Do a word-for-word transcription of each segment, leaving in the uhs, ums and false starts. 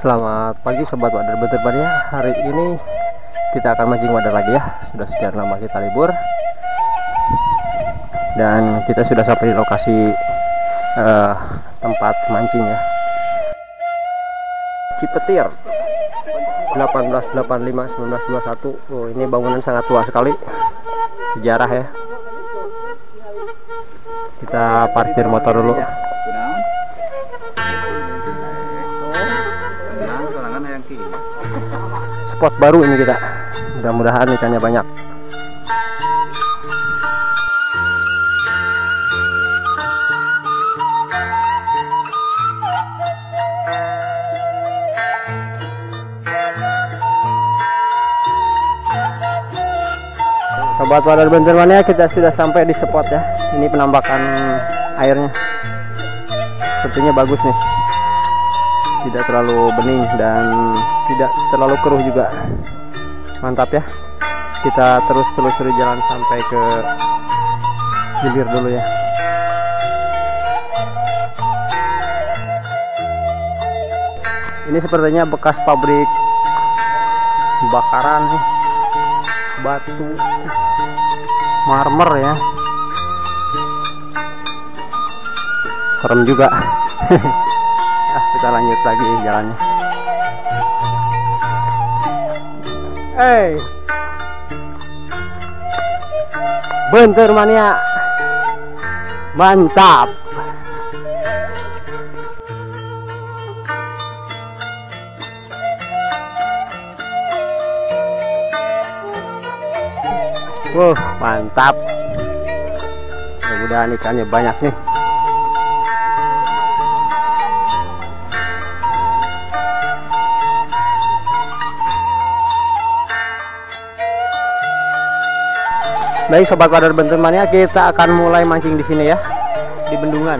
Selamat pagi sobat wader berterban ya. Hari ini kita akan mancing wader lagi ya. Sudah sekian lama kita libur dan kita sudah sampai di lokasi uh, tempat mancing ya. Cipetir delapan belas delapan puluh lima sampai seribu sembilan ratus dua puluh satu. Oh, ini bangunan sangat tua sekali, sejarah ya. Kita parkir motor dulu. Spot baru ini kita, mudah-mudahan ikannya banyak. Sobat wader bentermannya, kita sudah sampai di spot ya. Ini penambakan airnya sepertinya bagus nih, tidak terlalu bening dan tidak terlalu keruh juga, mantap ya. Kita terus telusuri jalan sampai ke bibir dulu ya. Ini sepertinya bekas pabrik bakaran nih, batu marmer ya, serem juga. Nah, kita lanjut lagi jalannya. Hey, bentar mania, mantap. Wow, mantap. Mudah-mudahan ikannya banyak nih. Baik sobat wader bentermannya, kita akan mulai mancing di sini ya, di bendungan.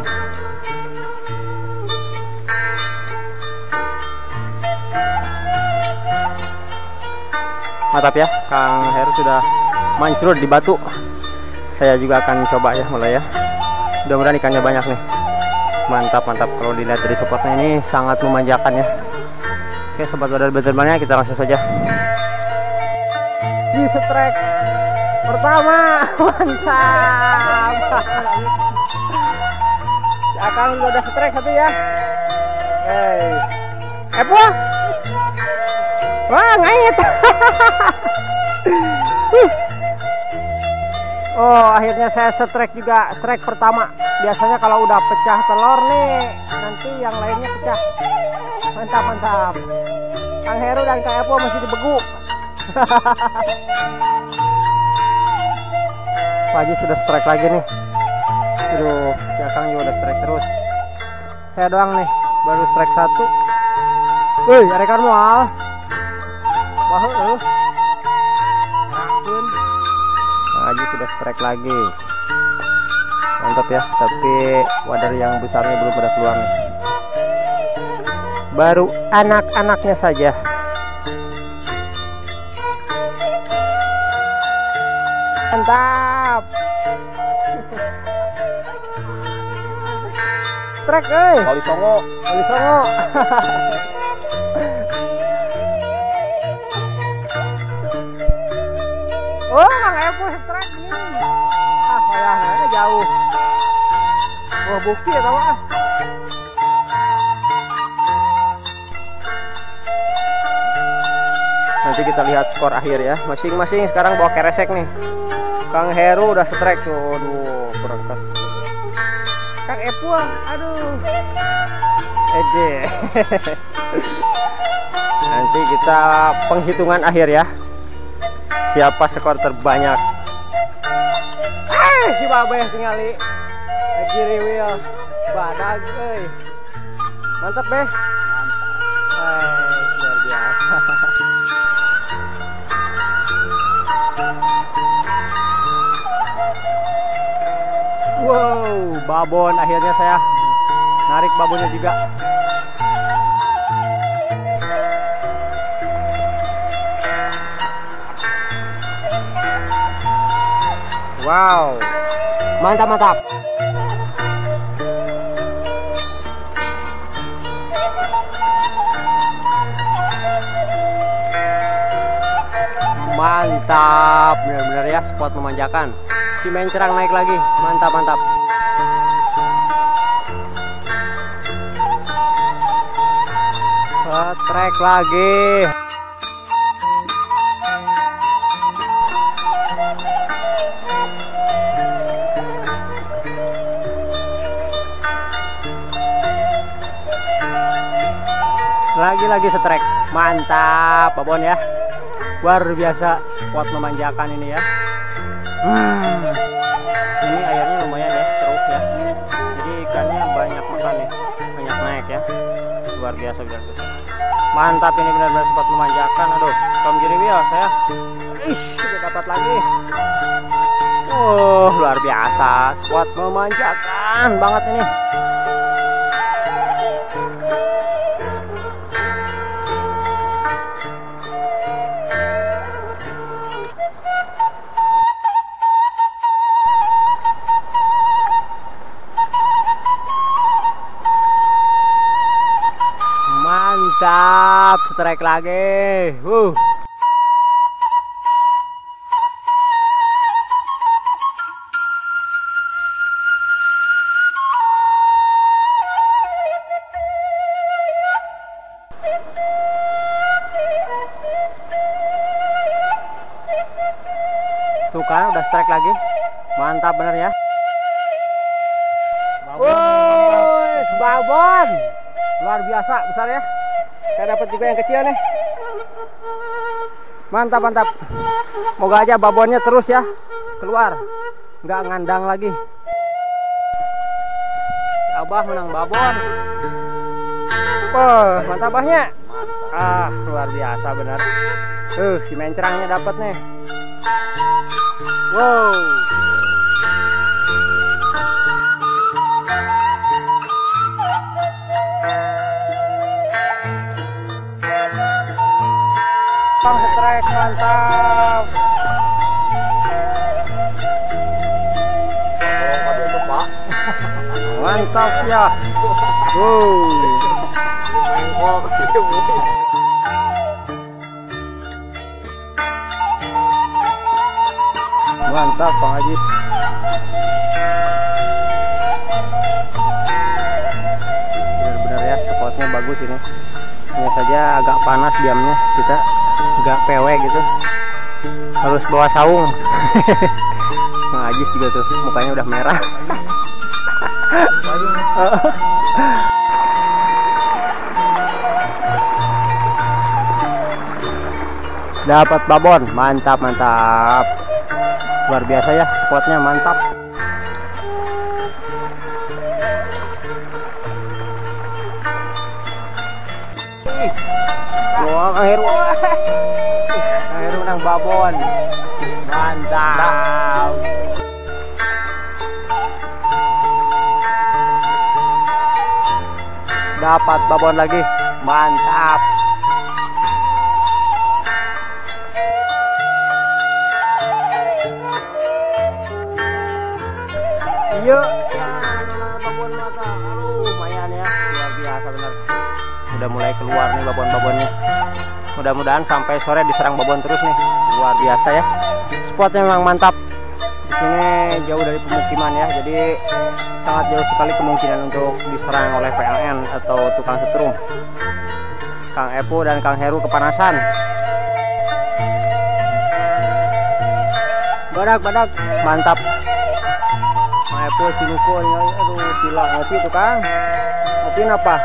Mantap ya, Kang Heru sudah mancur di batu. Saya juga akan coba ya, mulai ya. Mudah-mudahan ikannya banyak nih. Mantap, mantap. Kalau dilihat dari spotnya ini sangat memanjakan ya. Oke sobat wader bentermannya, kita langsung saja. Di strike pertama, mantap. Akan udah strike satu ya. Hey. Apa? Wah, ngayet. Oh, akhirnya saya strike juga, strike pertama. Biasanya kalau udah pecah telur nih, nanti yang lainnya pecah. Mantap, mantap. Kang Heru dan Kang Epo masih dibegu. Pagi sudah strike lagi nih. Aduh, si Akang juga udah strike terus. Saya doang nih, baru strike satu. Wih, ada ikan mual. Wah, uh. Pagi sudah strike lagi. Mantap ya, tapi wader yang besarnya belum pada keluar nih. Baru anak-anaknya saja. Mantap. Trek, eh. Kali songo, kali songo. Oh, Kang Epo trek nih. Ah, sayangnya jauh. Wah, oh, bukti ya tawa. Nanti kita lihat skor akhir ya. Masing-masing sekarang bawa keresek nih. Kang Heru udah strike tuh, aduh kurang pas. Kang Epo, aduh. Eje. Nanti kita penghitungan akhir ya. Siapa skor terbanyak? Eh, si babeh tingali. Eji riwil, badag euy. Mantap, Beh. Mantap. Eh, luar biasa. Wow, babon. Akhirnya saya narik babonnya juga. Wow, mantap mantap. Mantap, benar-benar ya squat memanjakan. Si main cerang naik lagi, mantap mantap. Trek lagi. Lagi-lagi setrek, mantap babon ya, luar biasa kuat memanjakan ini ya. Hmm. Ini airnya lumayan ya, terus ya, jadi ikannya banyak makan nih, banyak naik ya, luar biasa luar biasa. Mantap ini benar-benar sempat memanjakan, aduh, kaum kiri wheel saya, ish, sudah dapat lagi. Oh, luar biasa, kuat memanjakan banget ini. Mantap, strike lagi. Wuh. Tuh kan udah strike lagi. Mantap bener ya. Woi, babon. Luar biasa besar ya. Saya dapat juga yang kecil nih. Mantap mantap. Moga aja babonnya terus ya keluar, nggak ngandang lagi. Abah menang babon. Wah, mantap abahnya. Ah, luar biasa benar. Uh, si main cerangnya dapat nih. Wow. Setrek mantap. Mantap ya. Wow. Mantap Bang Haji. Benar-benar ya, spotnya bagus ini. Hanya saja agak panas diamnya, kita nggak P W gitu, harus bawa saung. Nah, Ajis juga tuh mukanya udah merah. Dapat babon, mantap mantap, luar biasa ya spotnya, mantap. Wah, akhir wah. Akhir menang babon. Mantap. Dapat babon lagi. Mantap. Yuk, ya, babon mata. Aduh, lumayan ya. Luar biasa benar. Udah mulai keluar nih babon-babonnya. Mudah-mudahan sampai sore diserang babon terus nih. Luar biasa ya. Spotnya memang mantap. Di sini jauh dari pemukiman ya, jadi sangat jauh sekali kemungkinan untuk diserang oleh P L N atau tukang setrum. Kang Epo dan Kang Heru kepanasan. Badak-badak mantap. Kang Epo ciluko, aduh gila ngopi tuh Kang. Ngopi apa?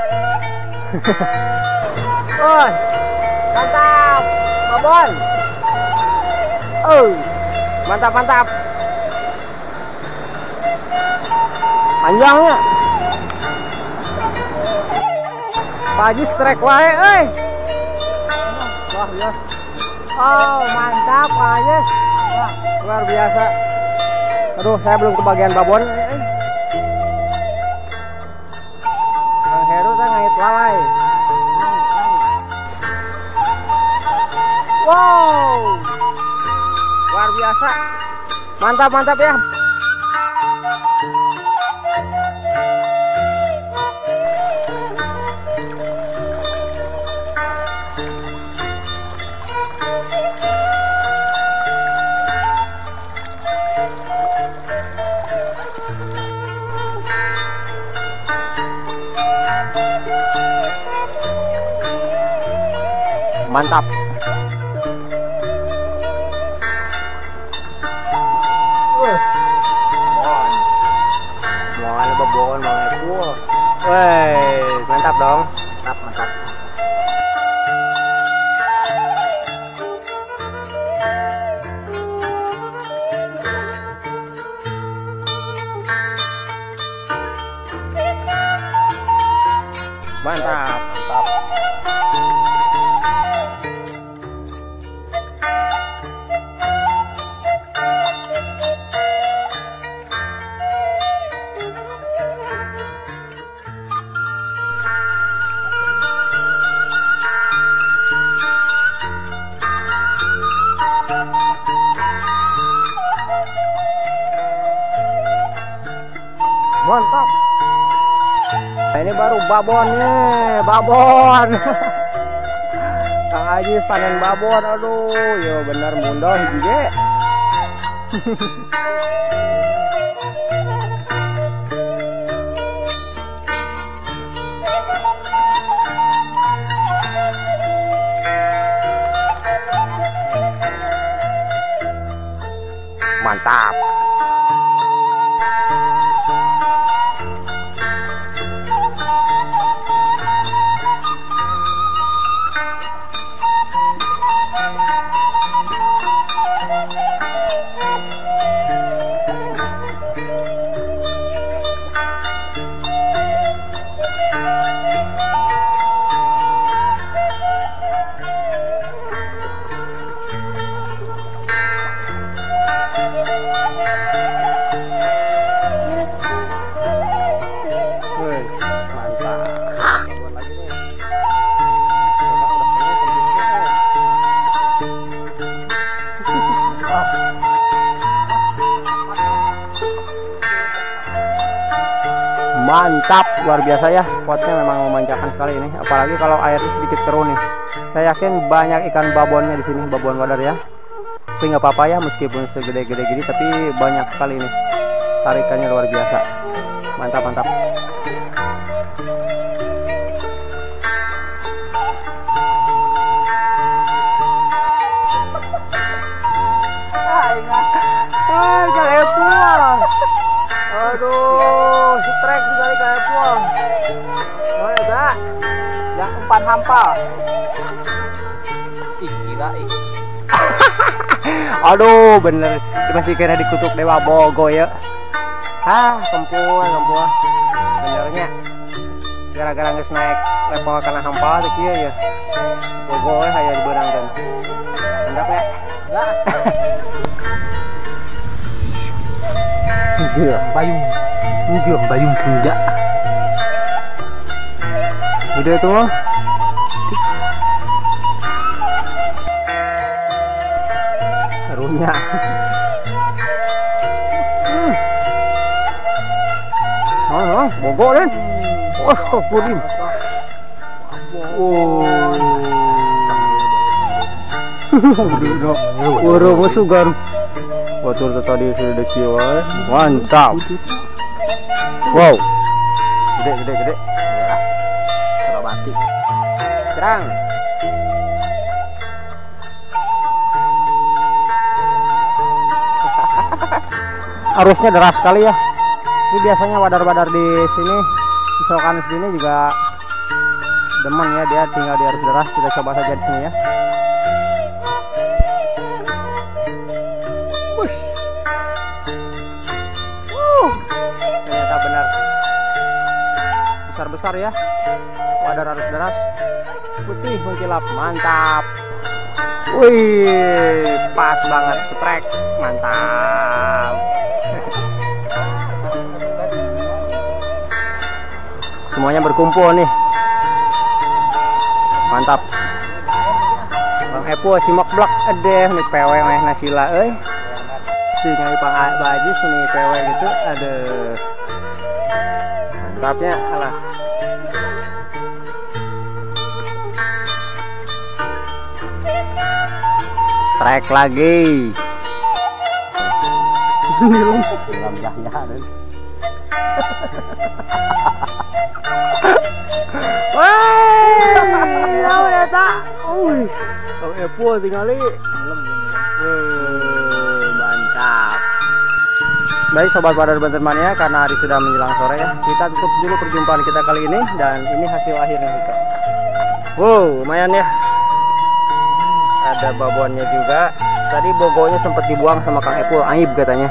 Oh, mantap, babon. Oh, mantap mantap. Panjangnya. Pak Haji strike wae, eh. Wah, ya. Oh, mantap Pak Haji. Wah, luar biasa. Aduh, saya belum kebagian babon. Lalai. Wow, luar biasa, mantap mantap ya. Mantap. Uh. Bon. Mau ano ba bon, mga eko? Wey, mantap dong. Mantap, mantap. Mantap, mantap. Mantap. Nah, ini baru babon nih, babon. Kang Aji panen babon, aduh, yo bener mundoh juga. Mantap. Mantap, luar biasa ya, spotnya memang memanjakan sekali ini, apalagi kalau airnya sedikit keruh nih. Saya yakin banyak ikan babonnya di sini, babon wadar ya. Tapi nggak apa-apa ya, meskipun segede-gede gini, tapi banyak sekali ini. Tarikannya luar biasa, mantap mantap. Hai, Kang Epul. Aduh, strike juga nih Kang Epul. Oh ya, Kak. Yang umpan hampal. Ih, gila ih. Aduh, bener. Masih kena dikutuk Dewa Bogo ya. Ah, kempul, kempul. Benernya. Gara-gara nges naik level karena hampal tadi ya. Bogo we hayang beurang dan. Mantap ya. Lah. Iya, bayung. Iya, bayung senja. Udah itu. Karunya. Hmm. Oh, oh, bogo kan? Oh, kok kurim. Oh. Oro bosugan. Batur tadi sudah kiwai, mantap. Wow, gede gede gede. Ya, terobati. Terang. Arusnya deras sekali ya. Ini biasanya wadar-wadar di sini, isokan sini juga demen ya, dia tinggal di arus deras. Kita coba saja di sini ya. Besar ya, wadar arus deras, putih mengkilap, mantap. Wih, pas banget, trek, mantap. Semuanya berkumpul nih, mantap. Bang Epo simak blok, adeh nih P W meh nasila, eh. Si nyari Bang Aji nih P W gitu, ada. Mantapnya, alah. Trek lagi. Wah, Uy, ang epo, tingali. Wih, mantap. Baik sobat Badar Banten Mania, karena hari sudah menjelang sore ya, kita tutup dulu perjumpaan kita kali ini. Dan ini hasil akhirnya kita. Wow, lumayan ya. Ada babonnya juga. Tadi bogonya sempat dibuang sama Kang Epul, aib katanya.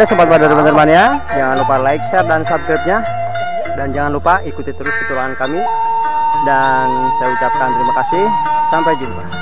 Oke sobat Badar Banten Mania, jangan lupa like, share, dan subscribe-nya. Dan jangan lupa ikuti terus petualangan kami. Dan saya ucapkan terima kasih. Sampai jumpa.